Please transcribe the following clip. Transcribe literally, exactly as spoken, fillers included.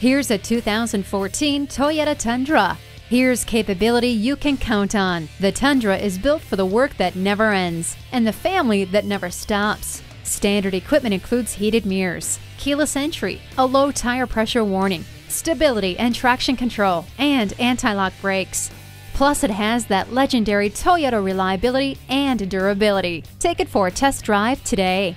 Here's a two thousand fourteen Toyota Tundra. Here's capability you can count on. The Tundra is built for the work that never ends and the family that never stops. Standard equipment includes heated mirrors, keyless entry, a low tire pressure warning, stability and traction control, and anti-lock brakes. Plus, it has that legendary Toyota reliability and durability. Take it for a test drive today.